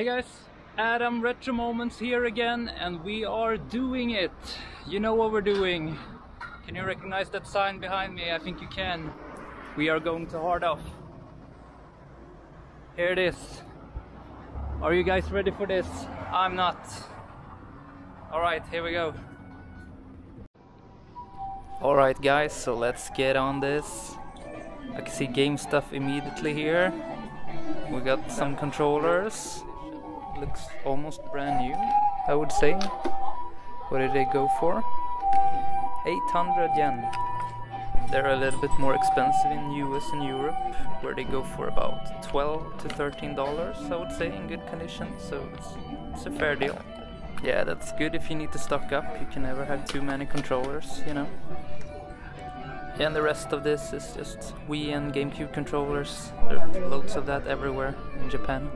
Hey guys, Adam Retro Moments here again, and we are doing it. You know what we're doing. Can you recognize that sign behind me? I think you can. We are going to Hard Off. Here it is. Are you guys ready for this? I'm not. Alright, here we go. Alright guys, so let's get on this. I can see game stuff immediately here. We got some controllers. Looks almost brand new, I would say. What did they go for? 800 yen. They're a little bit more expensive in US and Europe, where they go for about $12 to $13, I would say, in good condition. So it's a fair deal. Yeah, that's good if you need to stock up. You can never have too many controllers, you know. Yeah, and the rest of this is just Wii and GameCube controllers. There are loads of that everywhere in Japan.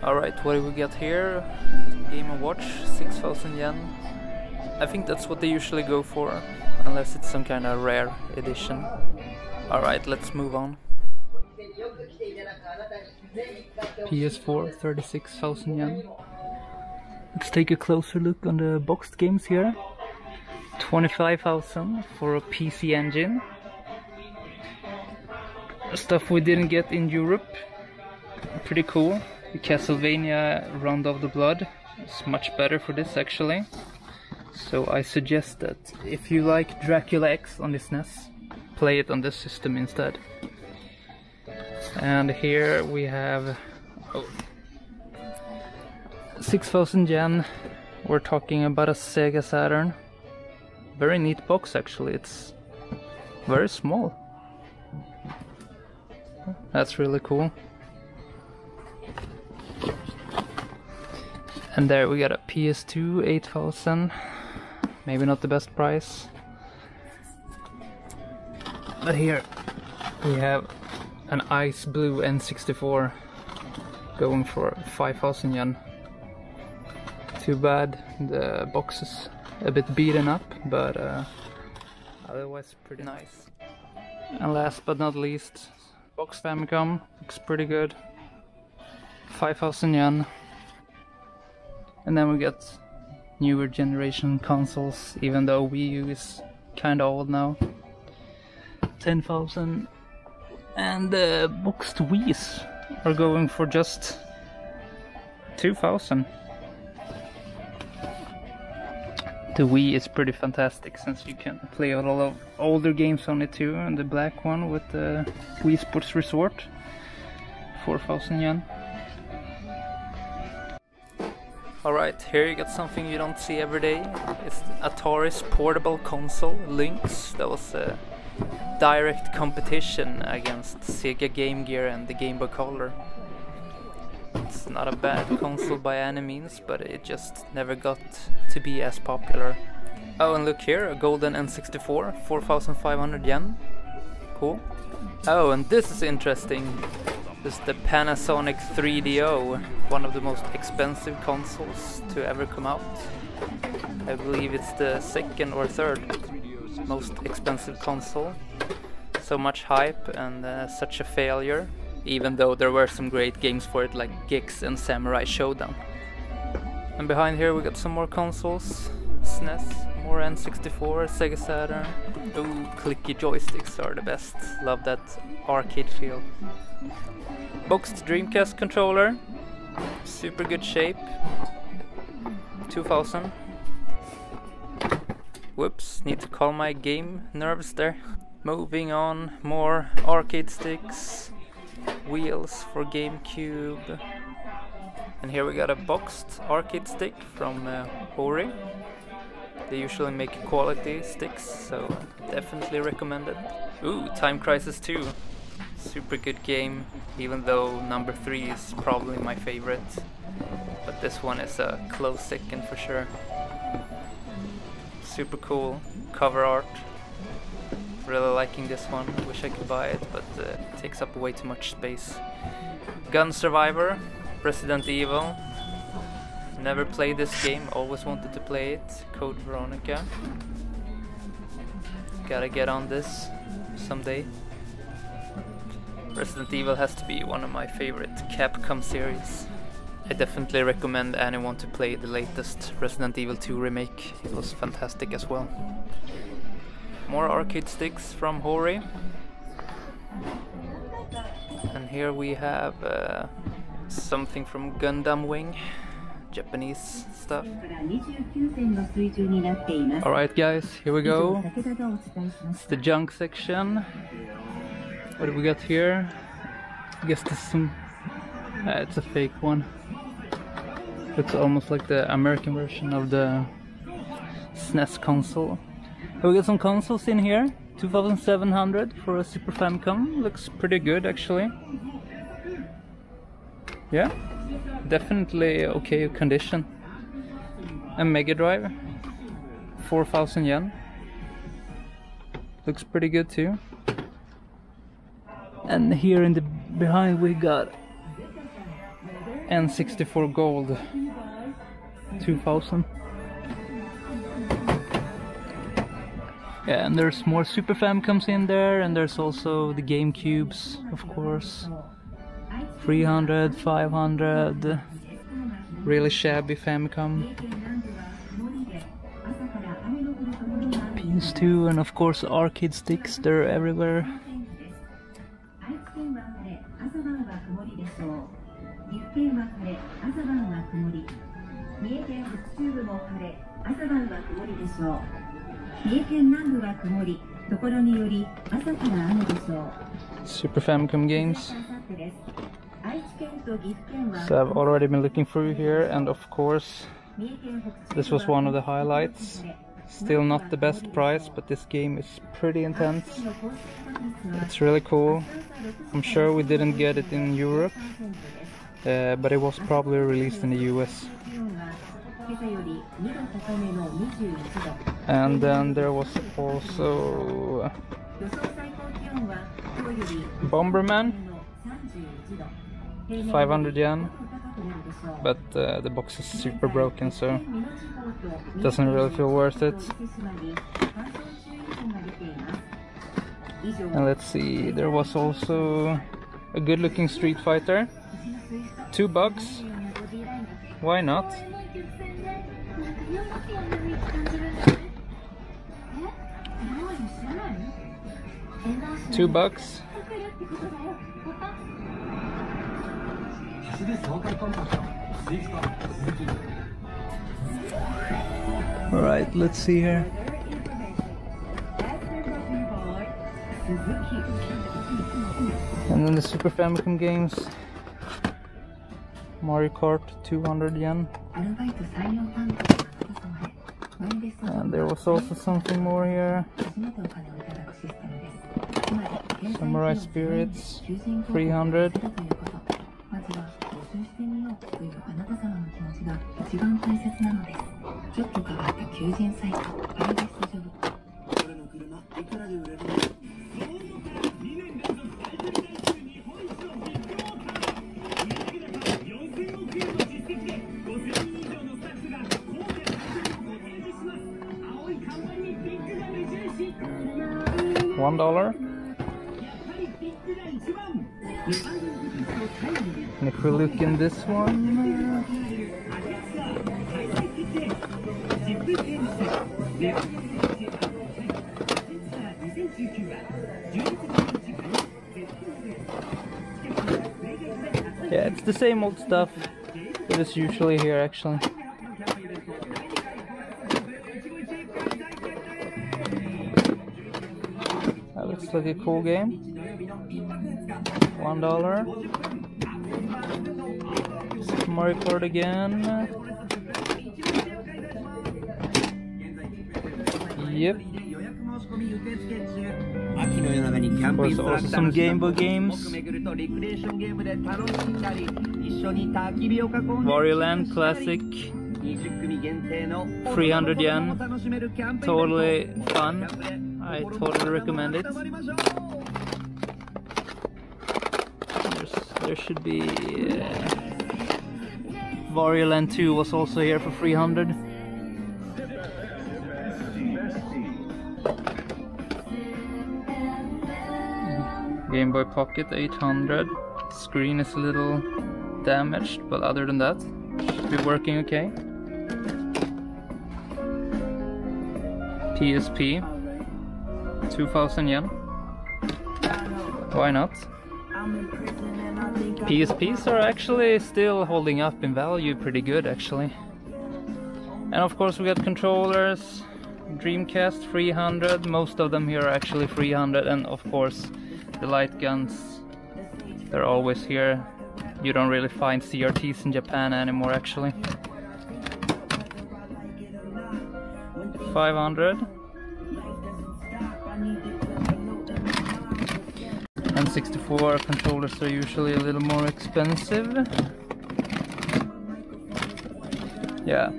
Alright, what do we got here? Game & Watch, 6,000 yen. I think that's what they usually go for, unless it's some kind of rare edition. Alright, let's move on. PS4, 36,000 yen. Let's take a closer look on the boxed games here. 25,000 for a PC engine. Stuff we didn't get in Europe. Pretty cool. The Castlevania Rondo of the Blood is much better for this actually, so I suggest that if you like Dracula X on the SNES, play it on this system instead. And here we have 6,000 yen, we're talking about a Sega Saturn. Very neat box actually, it's very small. That's really cool. And there we got a PS2, 8,000, maybe not the best price. But here we have an ice blue N64 going for 5,000 yen. Too bad, the box is a bit beaten up, but otherwise pretty nice. And last but not least, box Famicom, looks pretty good, 5,000 yen. And then we got newer generation consoles, even though Wii U is kinda old now. 10,000. And the boxed Wiis are going for just 2,000. The Wii is pretty fantastic since you can play a lot of older games on it too, and the black one with the Wii Sports Resort, 4,000 yen. Alright, here you got something you don't see every day. It's Atari's portable console, Lynx. That was a direct competition against Sega Game Gear and the Game Boy Color. It's not a bad console by any means, but it just never got to be as popular. Oh, and look here, a golden N64, 4,500 yen. Cool. Oh, and this is interesting. This is the Panasonic 3DO, one of the most expensive consoles to ever come out. I believe it's the second or third most expensive console. So much hype and such a failure, even though there were some great games for it like Gix and Samurai Shodown. And behind here we got some more consoles, SNES, more N64, Sega Saturn. Ooh, clicky joysticks are the best, love that arcade feel. Boxed Dreamcast controller, super good shape, 2,000. Whoops, need to calm my game nerves there. Moving on, more arcade sticks, wheels for GameCube. And here we got a boxed arcade stick from Hori. They usually make quality sticks, so definitely recommended. Ooh, Time Crisis 2. Super good game, even though number 3 is probably my favorite, but this one is a close second for sure. Super cool cover art, really liking this one, wish I could buy it, but it takes up way too much space. Gun Survivor, Resident Evil, never played this game, always wanted to play it. Code Veronica, gotta get on this someday. Resident Evil has to be one of my favorite Capcom series. I definitely recommend anyone to play the latest Resident Evil 2 remake. It was fantastic as well. More arcade sticks from Hori. And here we have something from Gundam Wing. Japanese stuff. Alright guys, here we go. It's the junk section. What do we got here? I guess this is some... it's a fake one. It's almost like the American version of the SNES console. We got some consoles in here. 2700 for a Super Famicom. Looks pretty good actually. Yeah. Definitely okay condition. A Mega Drive, 4000 yen. Looks pretty good too. And here in the behind we got N64 Gold, 2000. Yeah, and there's more Super Famcoms in there, and there's also the GameCubes, of course. 300, 500, really shabby Famicom, PS2, and of course arcade sticks, they're everywhere. Super Famicom games. So I've already been looking through here, and of course this was one of the highlights. Still not the best price, but this game is pretty intense. It's really cool. I'm sure we didn't get it in Europe, but it was probably released in the US. And then there was also Bomberman, 500 yen, but the box is super broken, so it doesn't really feel worth it. And let's see, there was also a good looking Street Fighter, $2, why not? $2. Alright, let's see here. And then the Super Famicom games. Mario Kart, 200 yen. And there was also something more here. Samurai Spirits, 300. $1. And if we look in this one, yeah, it's the same old stuff that is usually here actually. That looks like a cool game. $1. Mario Kart again. Yep. There's also some Game Boy games. Wario Land Classic. 300 yen. Totally fun. I totally recommend it. There should be... Wario Land 2 was also here for 300. Game Boy Pocket, 800. Screen is a little damaged, but other than that, should be working okay. PSP, 2,000 yen. Why not? PSPs are actually still holding up in value pretty good, actually. And of course we got controllers, Dreamcast 300, most of them here are actually 300, and of course the light guns, they're always here. You don't really find CRTs in Japan anymore, actually. 500. N64 controllers are usually a little more expensive. Yeah.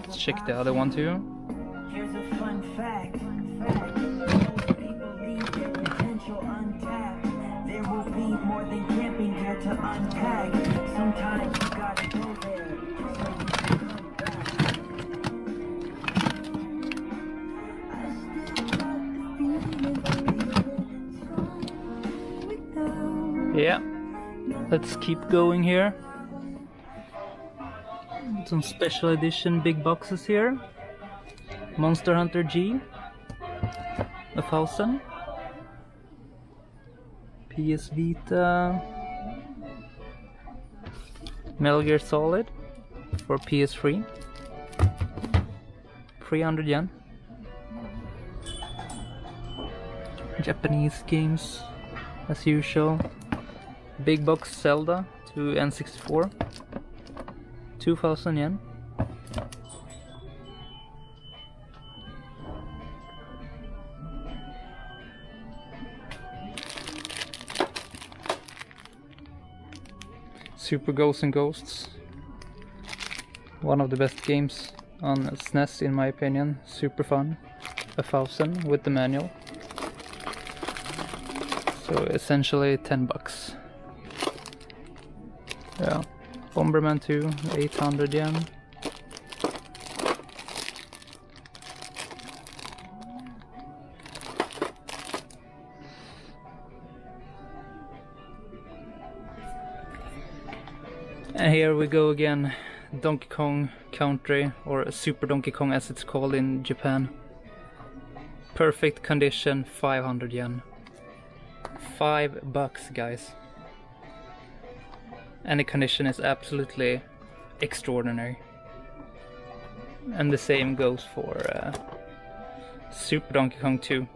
Let's check the other one too. Here's a fun fact. Yeah, let's keep going here. Some special edition big boxes here. Monster Hunter G, 1,000. PS Vita. Metal Gear Solid for PS3, 300 yen. Japanese games, as usual. Big box Zelda to N64, 2,000 yen. Super Ghosts and Ghosts, one of the best games on SNES in my opinion, super fun, 1,000 with the manual, so essentially $10. Yeah, Bomberman 2, 800 yen. And here we go again, Donkey Kong Country, or Super Donkey Kong as it's called in Japan. Perfect condition, 500 yen. $5, guys. And the condition is absolutely extraordinary. And the same goes for Super Donkey Kong 2,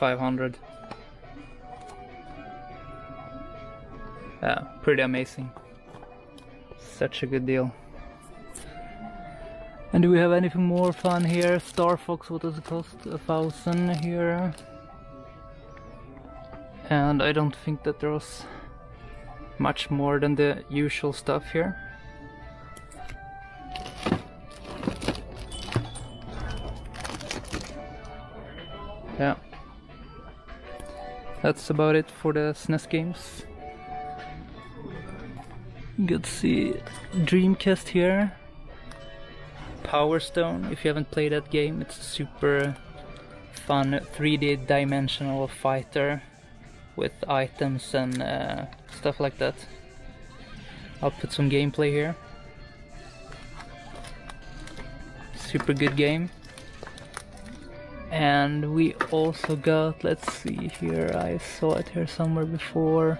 500. Yeah, pretty amazing. Such a good deal. And do we have anything more fun here? Star Fox, what does it cost? 1,000 here. And I don't think that there was much more than the usual stuff here. Yeah. That's about it for the SNES games. Good to see Dreamcast here. Power Stone, if you haven't played that game, it's a super fun 3D dimensional fighter with items and stuff like that. I'll put some gameplay here. Super good game. And we also got, let's see here, I saw it here somewhere before.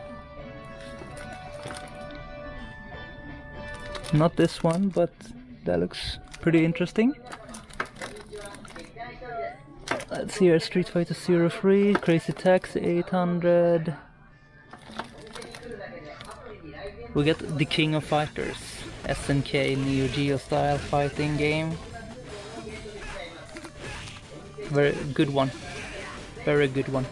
Not this one, but that looks pretty interesting. Let's see here, Street Fighter 03, Crazy Taxi 800. We got the King of Fighters, SNK Neo Geo style fighting game. Very good one. Very good one.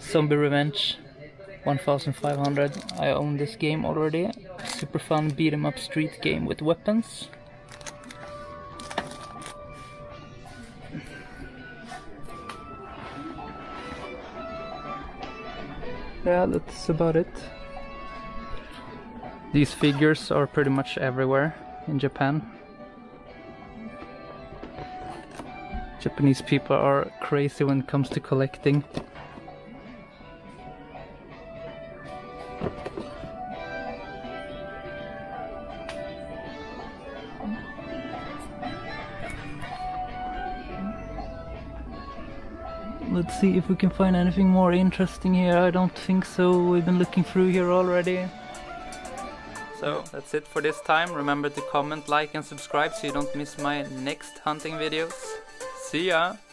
Zombie Revenge, 1,500. I own this game already. Super fun beat 'em up street game with weapons. Yeah, that's about it. These figures are pretty much everywhere in Japan. Japanese people are crazy when it comes to collecting. Let's see if we can find anything more interesting here. I don't think so. We've been looking through here already. So that's it for this time. Remember to comment, like and subscribe so you don't miss my next hunting videos. See ya!